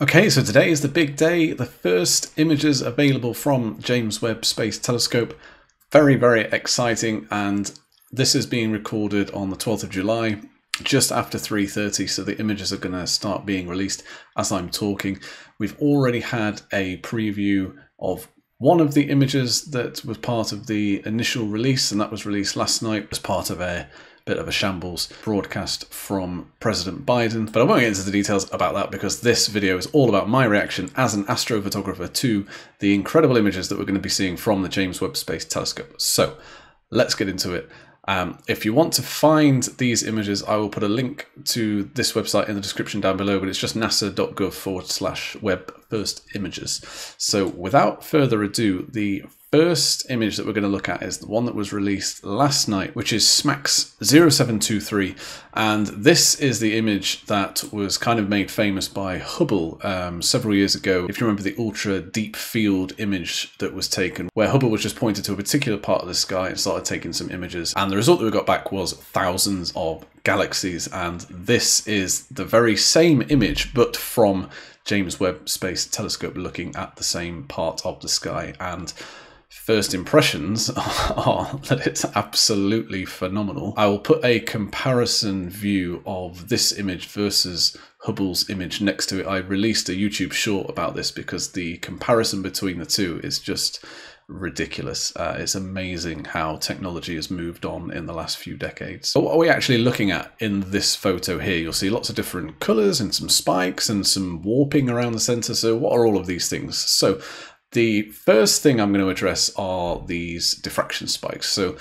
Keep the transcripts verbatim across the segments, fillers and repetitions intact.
Okay, so today is the big day. The first images available from James Webb Space Telescope. Very, very exciting. And this is being recorded on the twelfth of July, just after three thirty. So the images are going to start being released as I'm talking. We've already had a preview of one of the images that was part of the initial release, and that was released last night as part of a bit of a shambles broadcast from President Biden. But I won't get into the details about that because this video is all about my reaction as an astrophotographer to the incredible images that we're going to be seeing from the James Webb Space Telescope. So let's get into it. Um, if you want to find these images, I will put a link to this website in the description down below, but it's just nasa.gov forward slash web first images. So without further ado, the first image that we're going to look at is the one that was released last night, which is SMACS zero seven two three. And this is the image that was kind of made famous by Hubble um, several years ago. If you remember the ultra deep field image that was taken, where Hubble was just pointed to a particular part of the sky and started taking some images. And the result that we got back was thousands of galaxies. And this is the very same image, but from James Webb Space Telescope looking at the same part of the sky. And first impressions are that it's absolutely phenomenal. I will put a comparison view of this image versus Hubble's image next to it. I released a YouTube short about this because the comparison between the two is just ridiculous. Uh, it's amazing how technology has moved on in the last few decades. So what are we actually looking at in this photo here? You'll see lots of different colors and some spikes and some warping around the center. So what are all of these things? So the first thing I'm going to address are these diffraction spikes. So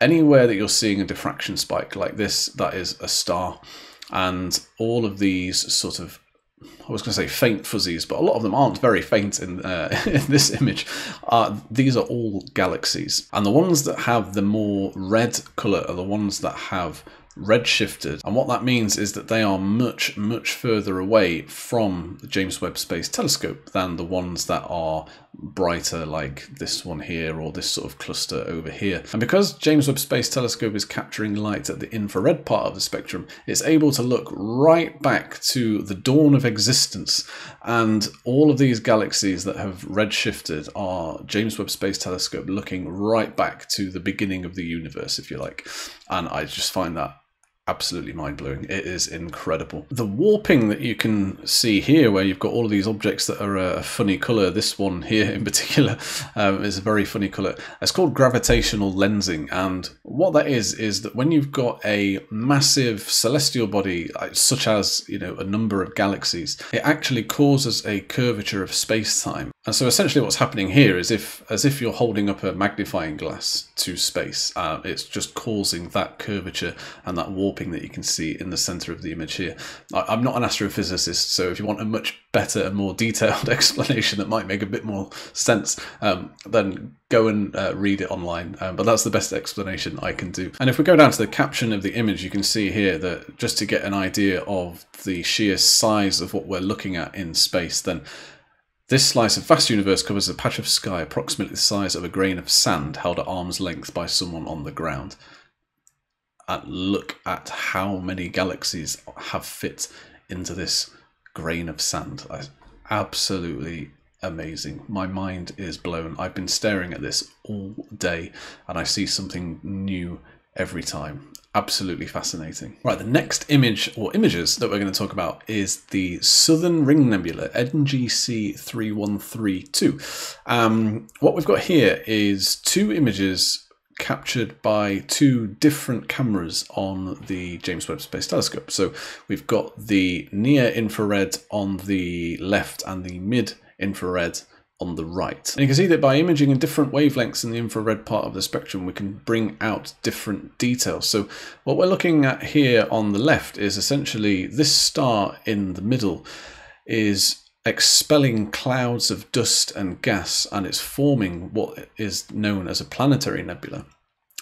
anywhere that you're seeing a diffraction spike like this, that is a star. And all of these sort of, I was going to say faint fuzzies, but a lot of them aren't very faint in, uh, in this image. Uh, these are all galaxies. And the ones that have the more red color are the ones that have redshifted, and what that means is that they are much much further away from the James Webb Space Telescope than the ones that are brighter, like this one here or this sort of cluster over here. And because James Webb Space Telescope is capturing light at the infrared part of the spectrum, it's able to look right back to the dawn of existence, and all of these galaxies that have redshifted are James Webb Space Telescope looking right back to the beginning of the universe, if you like. And I just find that absolutely mind-blowing. It is incredible. The warping that you can see here, where you've got all of these objects that are a funny color, this one here in particular um, is a very funny color. It's called gravitational lensing, and what that is is that when you've got a massive celestial body, such as, you know, a number of galaxies, it actually causes a curvature of space-time. And so essentially what's happening here is if, as if you're holding up a magnifying glass to space, uh, it's just causing that curvature and that warping that you can see in the center of the image here. I, I'm not an astrophysicist, so if you want a much better and more detailed explanation that might make a bit more sense, um, then go and uh, read it online. Um, but that's the best explanation I can do. And if we go down to the caption of the image, you can see here that just to get an idea of the sheer size of what we're looking at in space, then this slice of vast universe covers a patch of sky approximately the size of a grain of sand held at arm's length by someone on the ground. And look at how many galaxies have fit into this grain of sand. Absolutely amazing. My mind is blown. I've been staring at this all day and I see something new every time. Absolutely fascinating. Right, the next image or images that we're going to talk about is the Southern Ring Nebula, N G C three one three two. Um, what we've got here is two images captured by two different cameras on the James Webb Space Telescope. So we've got the near infrared on the left and the mid infrared on the right. And you can see that by imaging in different wavelengths in the infrared part of the spectrum, we can bring out different details. So what we're looking at here on the left is essentially this star in the middle is expelling clouds of dust and gas, and it's forming what is known as a planetary nebula.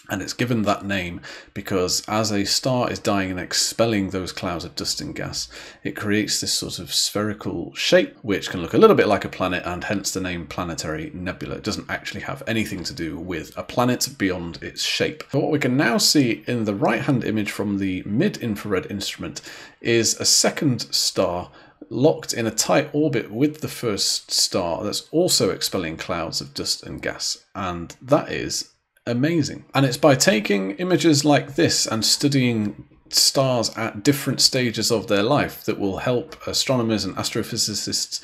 And it's given that name because as a star is dying and expelling those clouds of dust and gas, it creates this sort of spherical shape, which can look a little bit like a planet, and hence the name planetary nebula. It doesn't actually have anything to do with a planet beyond its shape. But what we can now see in the right-hand image from the mid-infrared instrument is a second star locked in a tight orbit with the first star that's also expelling clouds of dust and gas, and that is amazing. And it's by taking images like this and studying stars at different stages of their life that will help astronomers and astrophysicists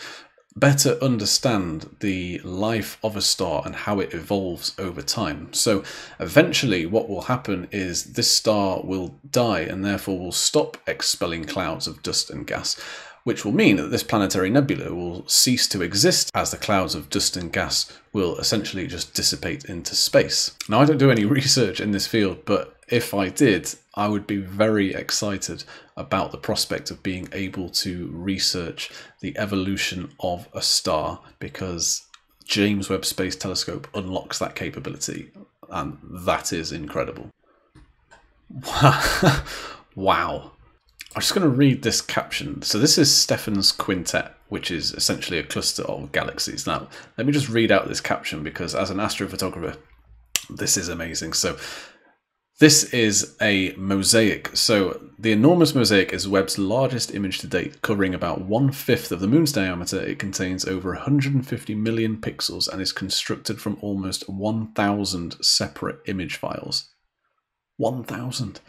better understand the life of a star and how it evolves over time. So eventually what will happen is this star will die and therefore will stop expelling clouds of dust and gas, which will mean that this planetary nebula will cease to exist as the clouds of dust and gas will essentially just dissipate into space. Now, I don't do any research in this field, but if I did, I would be very excited about the prospect of being able to research the evolution of a star, because James Webb Space Telescope unlocks that capability, and that is incredible. Wow. I'm just going to read this caption. So this is Stephan's Quintet, which is essentially a cluster of galaxies. Now, let me just read out this caption, because as an astrophotographer, this is amazing. So this is a mosaic. So the enormous mosaic is Webb's largest image to date, covering about one fifth of the moon's diameter. It contains over one hundred fifty million pixels and is constructed from almost one thousand separate image files. one thousand.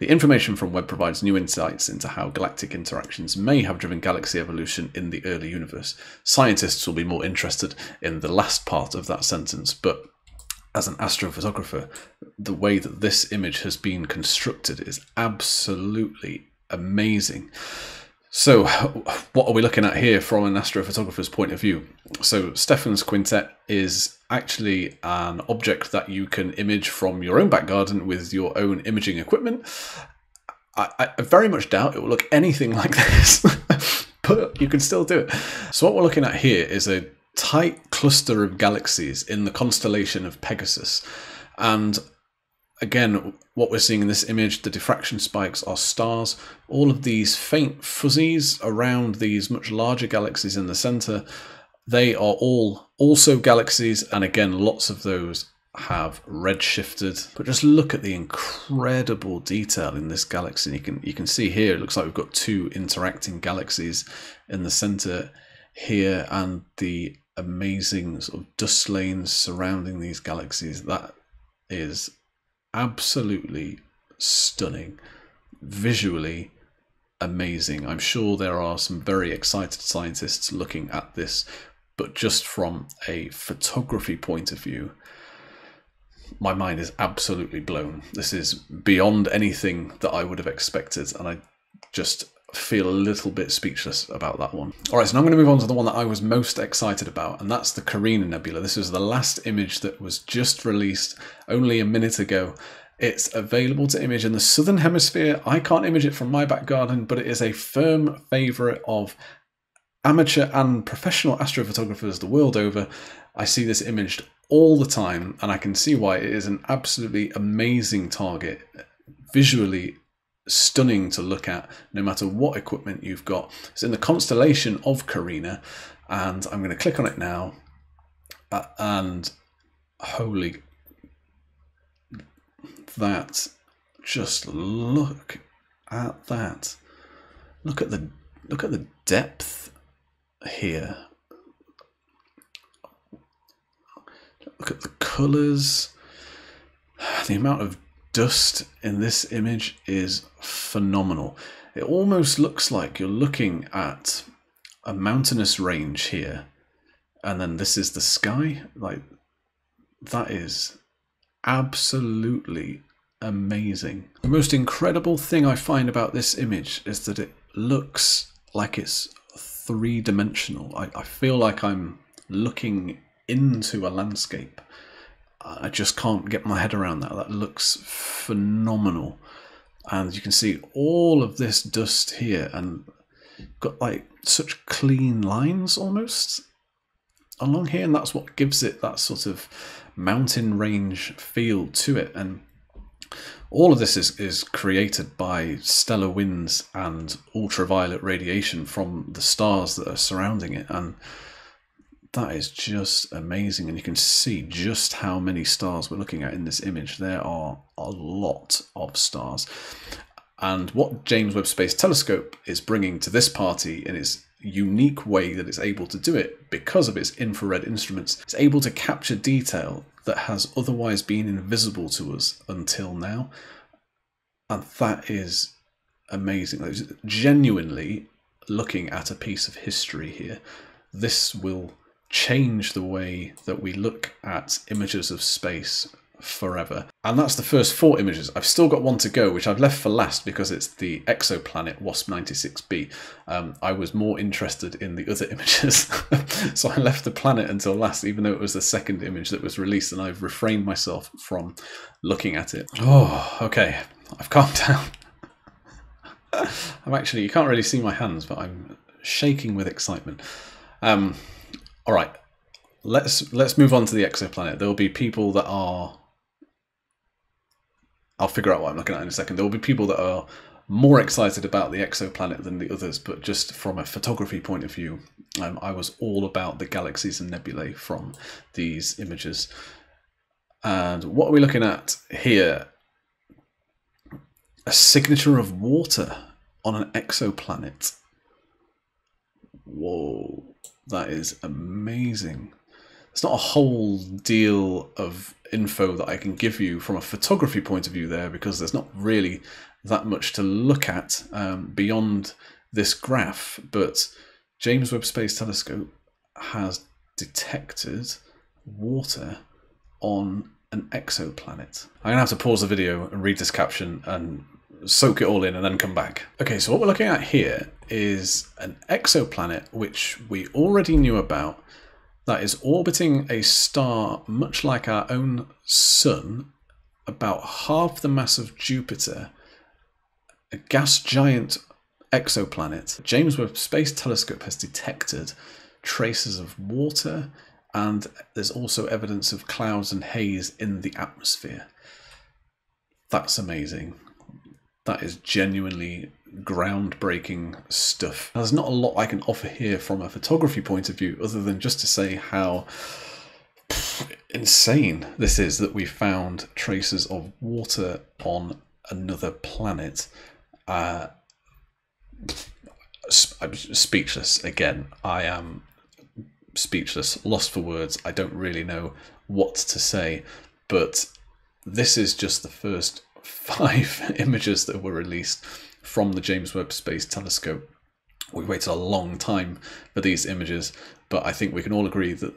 The information from Webb provides new insights into how galactic interactions may have driven galaxy evolution in the early universe. Scientists will be more interested in the last part of that sentence, but as an astrophotographer, the way that this image has been constructed is absolutely amazing. So what are we looking at here from an astrophotographer's point of view? So Stephan's Quintet is actually an object that you can image from your own back garden with your own imaging equipment. I, I very much doubt it will look anything like this, but you can still do it. So what we're looking at here is a tight cluster of galaxies in the constellation of Pegasus. And again, what we're seeing in this image, the diffraction spikes are stars. All of these faint fuzzies around these much larger galaxies in the center, they are all also galaxies. And again, lots of those have redshifted. But just look at the incredible detail in this galaxy. You can, you can see here, it looks like we've got two interacting galaxies in the center here, and the amazing sort of dust lanes surrounding these galaxies. That is absolutely stunning, visually amazing. I'm sure there are some very excited scientists looking at this, but just from a photography point of view, my mind is absolutely blown. This is beyond anything that I would have expected, and I just feel a little bit speechless about that one. All right, so now I'm going to move on to the one that I was most excited about, and that's the Carina Nebula. This is the last image that was just released only a minute ago. It's available to image in the Southern Hemisphere. I can't image it from my back garden, but it is a firm favourite of amateur and professional astrophotographers the world over. I see this imaged all the time, and I can see why. It is an absolutely amazing target, visually stunning to look at no matter what equipment you've got. It's in the constellation of Carina, and I'm going to click on it now, uh, and holy, that, just look at that. Look at the look at the depth here. Look at the colours. The amount of dust in this image is phenomenal. It almost looks like you're looking at a mountainous range here, and then this is the sky. Like, that is absolutely amazing. The most incredible thing I find about this image is that it looks like it's three-dimensional. I, I feel like I'm looking into a landscape. I just can't get my head around that. That looks phenomenal. And you can see all of this dust here, and got like such clean lines almost along here. And that's what gives it that sort of mountain range feel to it. And all of this is, is created by stellar winds and ultraviolet radiation from the stars that are surrounding it. And that is just amazing, and you can see just how many stars we're looking at in this image. There are a lot of stars, And what James Webb Space Telescope is bringing to this party in its unique way that it's able to do it because of its infrared instruments, it's able to capture detail that has otherwise been invisible to us until now. And that is amazing. It's genuinely looking at a piece of history here. This will change the way that we look at images of space forever. And that's the first four images. I've still got one to go, which I've left for last because it's the exoplanet WASP ninety-six b. Um, I was more interested in the other images, so I left the planet until last, even though it was the second image that was released, and I've refrained myself from looking at it. Oh, okay, I've calmed down. I'm actually, you can't really see my hands, but I'm shaking with excitement. Um, all right, let's let's move on to the exoplanet. There will be people that are, I'll figure out what I'm looking at in a second. There will be people that are more excited about the exoplanet than the others, but just from a photography point of view, um, I was all about the galaxies and nebulae from these images. And what are we looking at here? A signature of water on an exoplanet. Whoa, that is amazing. It's not a whole deal of info that I can give you from a photography point of view there, because there's not really that much to look at um, beyond this graph, but James Webb Space Telescope has detected water on an exoplanet. I'm gonna have to pause the video and read this caption and soak it all in and then come back. Okay, so what we're looking at here is an exoplanet which we already knew about, that is orbiting a star much like our own sun, about half the mass of Jupiter, a gas giant exoplanet. James Webb Space Telescope has detected traces of water, and there's also evidence of clouds and haze in the atmosphere. That's amazing. That is genuinely groundbreaking stuff. There's not a lot I can offer here from a photography point of view, other than just to say how insane this is, that we found traces of water on another planet. Uh, I'm speechless again. I am speechless, lost for words. I don't really know what to say, but this is just the first five images that were released from the James Webb Space Telescope. We waited a long time for these images, but I think we can all agree that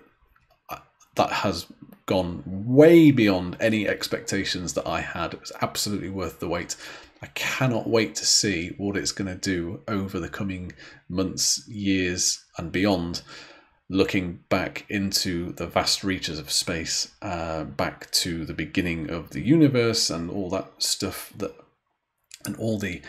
that has gone way beyond any expectations that I had. It was absolutely worth the wait. I cannot wait to see what it's going to do over the coming months, years, and beyond, looking back into the vast reaches of space, uh, back to the beginning of the universe and all that stuff, that, and all the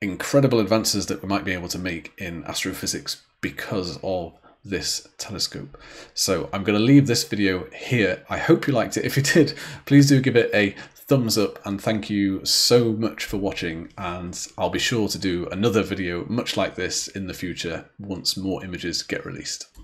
incredible advances that we might be able to make in astrophysics because of this telescope. So I'm going to leave this video here. I hope you liked it. If you did, please do give it a thumbs up, and thank you so much for watching, and I'll be sure to do another video much like this in the future once more images get released.